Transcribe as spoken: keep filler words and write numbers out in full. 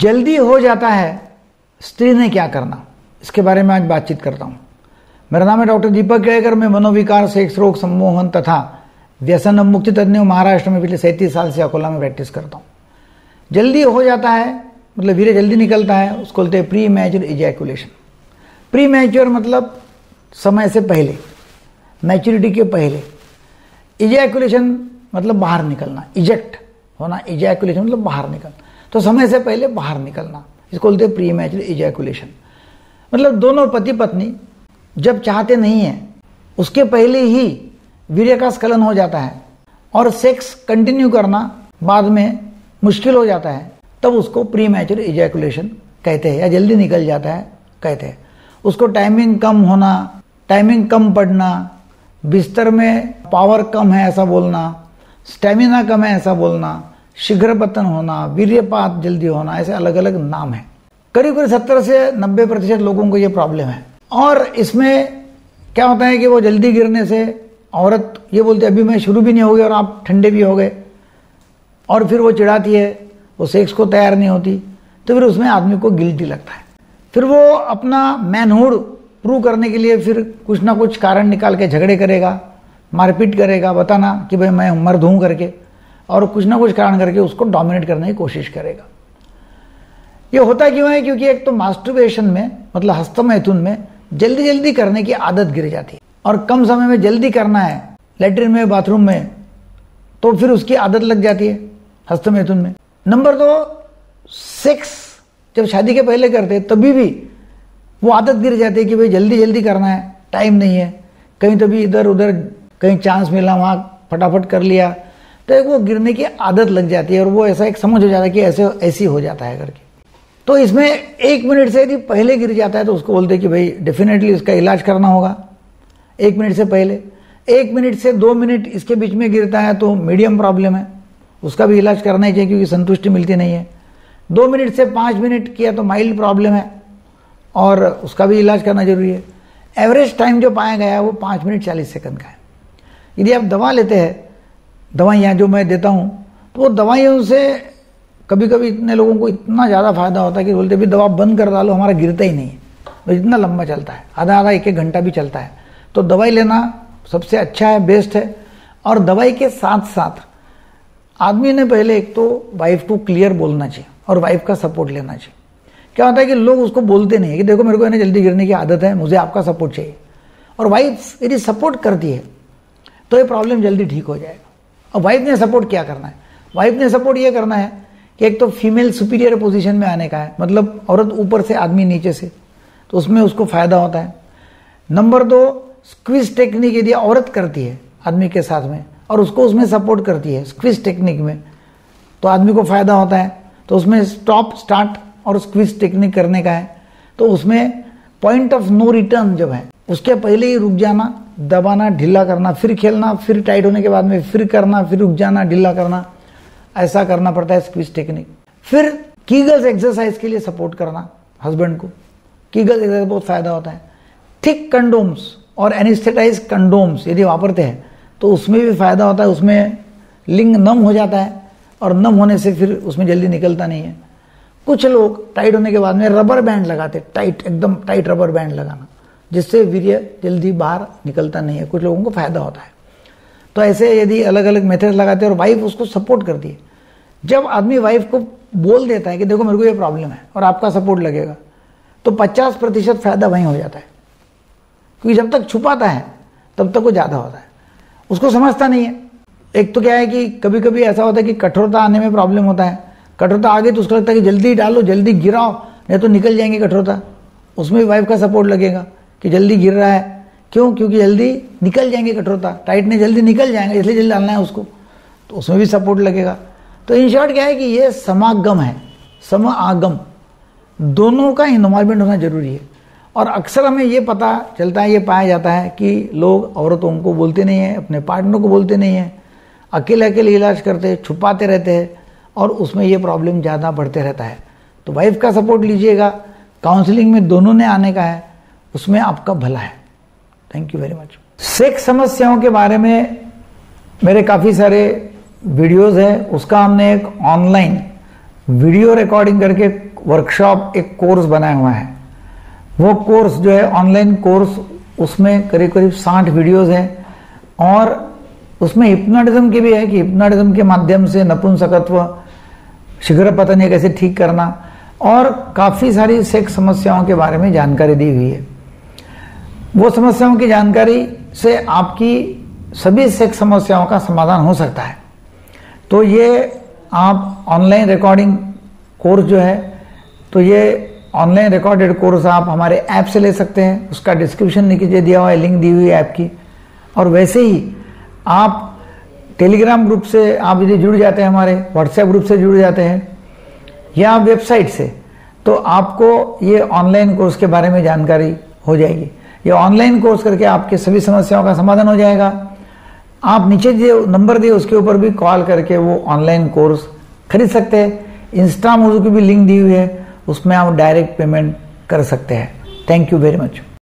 जल्दी हो जाता है, स्त्री ने क्या करना, इसके बारे में आज बातचीत करता हूँ। मेरा नाम है डॉक्टर दीपक केलकर। मैं मनोविकार, सेक्स रोग, सम्मोहन तथा व्यसन मुक्ति तज्ञ महाराष्ट्र में पिछले सैंतीस साल से अकोला में प्रैक्टिस करता हूँ। जल्दी हो जाता है मतलब वीर्य जल्दी निकलता है, उसको बोलते हैं premature ejaculation. Premature मतलब समय से पहले, मैच्योरिटी के पहले। इजैकुलेशन मतलब बाहर निकलना, इजेक्ट होना। इजैकुलेशन मतलब बाहर निकलना, तो समय से पहले बाहर निकलना, इसको बोलते हैं प्री मैच्योर इजैकुलेशन। मतलब दोनों पति पत्नी जब चाहते नहीं है उसके पहले ही वीर्य का स्खलन हो जाता है और सेक्स कंटिन्यू करना बाद में मुश्किल हो जाता है, तब उसको प्री मैच्योर इजैकुलेशन कहते हैं या जल्दी निकल जाता है कहते हैं। उसको टाइमिंग कम होना, टाइमिंग कम पड़ना, बिस्तर में पावर कम है ऐसा बोलना, स्टेमिना कम है ऐसा बोलना, शीघ्रपतन होना, वीर्यपात जल्दी होना, ऐसे अलग अलग नाम है। करीब करीब सत्तर से नब्बे प्रतिशत लोगों को ये प्रॉब्लम है। और इसमें क्या होता है कि वो जल्दी गिरने से औरत ये बोलती है अभी मैं शुरू भी नहीं हो गई और आप ठंडे भी हो गए, और फिर वो चिढ़ाती है, वो सेक्स को तैयार नहीं होती, तो फिर उसमें आदमी को गिल्टी लगता है। फिर वो अपना मैनहुड प्रूव करने के लिए फिर कुछ ना कुछ कारण निकाल के झगड़े करेगा, मारपीट करेगा, बताना कि भाई मैं मर्द हूँ करके, और कुछ ना कुछ कारण करके उसको डोमिनेट करने की कोशिश करेगा। ये होता क्यों है? क्योंकि एक तो मास्टरबेशन में मतलब हस्तमैथुन में जल्दी जल्दी करने की आदत गिर जाती है, और कम समय में जल्दी करना है लेटरिन में, बाथरूम में, तो फिर उसकी आदत लग जाती है हस्तमैथुन में। नंबर दो, सेक्स जब शादी के पहले करते हैं तभी भी वो आदत गिर जाती है कि भाई जल्दी जल्दी करना है, टाइम नहीं है, कहीं तभी इधर उधर कहीं चांस मिला वहाँ फटाफट कर लिया, तो एक वो गिरने की आदत लग जाती है और वो ऐसा एक समझ हो जाता है कि ऐसे ऐसी हो जाता है करके। तो इसमें एक मिनट से यदि पहले गिर जाता है तो उसको बोलते हैं कि भाई डेफिनेटली इसका इलाज करना होगा। एक मिनट से पहले, एक मिनट से दो मिनट इसके बीच में गिरता है तो मीडियम प्रॉब्लम है, उसका भी इलाज करना ही चाहिए क्योंकि संतुष्टि मिलती नहीं है। दो मिनट से पाँच मिनट किया तो माइल्ड प्रॉब्लम है और उसका भी इलाज करना जरूरी है। एवरेज टाइम जो पाया गया है वो पाँच मिनट चालीस सेकंड का है। यदि आप दवा लेते हैं, दवाइयाँ जो मैं देता हूँ, तो वो दवाइयों से कभी कभी इतने लोगों को इतना ज़्यादा फायदा होता है कि बोलते भी दवा बंद कर डालो, हमारा गिरता ही नहीं है, तो इतना लंबा चलता है, आधा आधा एक एक घंटा भी चलता है। तो दवाई लेना सबसे अच्छा है, बेस्ट है। और दवाई के साथ साथ आदमी ने पहले एक तो वाइफ को क्लियर बोलना चाहिए और वाइफ का सपोर्ट लेना चाहिए। क्या होता है कि लोग उसको बोलते नहीं है कि देखो मेरे को इन्हें जल्दी गिरने की आदत है, मुझे आपका सपोर्ट चाहिए, और वाइफ यदि सपोर्ट करती है तो ये प्रॉब्लम जल्दी ठीक हो जाएगा। और वाइफ ने सपोर्ट क्या करना है? वाइफ ने सपोर्ट ये करना है कि एक तो फीमेल सुपीरियर पोजीशन में आने का है, मतलब औरत ऊपर से आदमी नीचे से, तो उसमें उसको फायदा होता है। नंबर दो, स्क्विज टेक्निक यदि औरत करती है आदमी के साथ में और उसको उसमें सपोर्ट करती है स्क्विज टेक्निक में, तो आदमी को फायदा होता है। तो उसमें स्टॉप स्टार्ट और स्क्विज टेक्निक करने का है, तो उसमें पॉइंट ऑफ नो रिटर्न जब है उसके पहले ही रुक जाना, दबाना, ढीला करना, फिर खेलना, फिर टाइट होने के बाद में फिर करना, फिर रुक जाना, ढीला करना, ऐसा करना पड़ता है स्क्विज टेक्निक। फिर कीगल्स एक्सरसाइज के लिए सपोर्ट करना हस्बैंड को, कीगल्स एक्सरसाइज बहुत फायदा होता है। थिक कंडोम्स और एनिस्थेटाइज कंडोम्स यदि वापरते हैं तो उसमें भी फायदा होता है, उसमें लिंग नम हो जाता है और नम होने से फिर उसमें जल्दी निकलता नहीं है। कुछ लोग टाइट होने के बाद में रबर बैंड लगाते, टाइट एकदम टाइट रबर बैंड लगाना, जिससे वीर्य जल्दी बाहर निकलता नहीं है, कुछ लोगों को फायदा होता है। तो ऐसे यदि अलग अलग मेथड लगाते हैं और वाइफ उसको सपोर्ट करती है, जब आदमी वाइफ को बोल देता है कि देखो मेरे को ये प्रॉब्लम है और आपका सपोर्ट लगेगा, तो पचास प्रतिशत फायदा वहीं हो जाता है, क्योंकि जब तक छुपाता है तब तक वो ज़्यादा होता है, उसको समझता नहीं है। एक तो क्या है कि कभी कभी ऐसा होता है कि कठोरता आने में प्रॉब्लम होता है, कठोरता आ गई तो उसको लगता है कि जल्दी डालो, जल्दी गिराओ, नहीं तो निकल जाएंगे कठोरता, उसमें भी वाइफ का सपोर्ट लगेगा कि जल्दी गिर रहा है, क्यों? क्योंकि जल्दी निकल जाएंगे कठोरता, टाइट ने जल्दी निकल जाएंगे इसलिए जल्दी डालना है उसको, तो उसमें भी सपोर्ट लगेगा। तो इन शॉर्ट क्या है कि ये समागम है, समागम दोनों का इन्वॉल्वमेंट होना जरूरी है। और अक्सर हमें ये पता चलता है, ये पाया जाता है कि लोग औरतों को बोलते नहीं हैं, अपने पार्टनर को बोलते नहीं हैं, अकेले अकेले इलाज करते, छुपाते रहते हैं, और उसमें ये प्रॉब्लम ज़्यादा बढ़ते रहता है। तो वाइफ का सपोर्ट लीजिएगा, काउंसलिंग में दोनों ने आने का है, उसमें आपका भला है। Thank you very much. Sex समस्याओं के बारे में मेरे काफ़ी सारे वीडियोस हैं, उसका हमने एक ऑनलाइन वीडियो रिकॉर्डिंग करके वर्कशॉप एक कोर्स बनाया हुआ है। वो कोर्स जो है ऑनलाइन कोर्स, उसमें करीब करीब साठ वीडियोस हैं और उसमें हिप्नोटिज्म की भी है कि हिप्नोटिज्म के माध्यम से नपुंसकत्व, शीघ्रपतन ये कैसे ठीक करना और काफ़ी सारी सेक्स समस्याओं के बारे में जानकारी दी हुई है। वो समस्याओं की जानकारी से आपकी सभी सेक्स समस्याओं का समाधान हो सकता है। तो ये आप ऑनलाइन रिकॉर्डिंग कोर्स जो है, तो ये ऑनलाइन रिकॉर्डेड कोर्स आप हमारे ऐप से ले सकते हैं। उसका डिस्क्रिप्शन नीचे दिया हुआ है, लिंक दी हुई है ऐप की। और वैसे ही आप टेलीग्राम ग्रुप से आप यदि जुड़ जाते हैं, हमारे व्हाट्सएप ग्रुप से जुड़ जाते हैं या वेबसाइट से, तो आपको ये ऑनलाइन कोर्स के बारे में जानकारी हो जाएगी। ये ऑनलाइन कोर्स करके आपके सभी समस्याओं का समाधान हो जाएगा। आप नीचे जो नंबर दिए उसके ऊपर भी कॉल करके वो ऑनलाइन कोर्स खरीद सकते हैं। इंस्टामोज़ो की भी लिंक दी हुई है, उसमें आप डायरेक्ट पेमेंट कर सकते हैं। Thank you very much.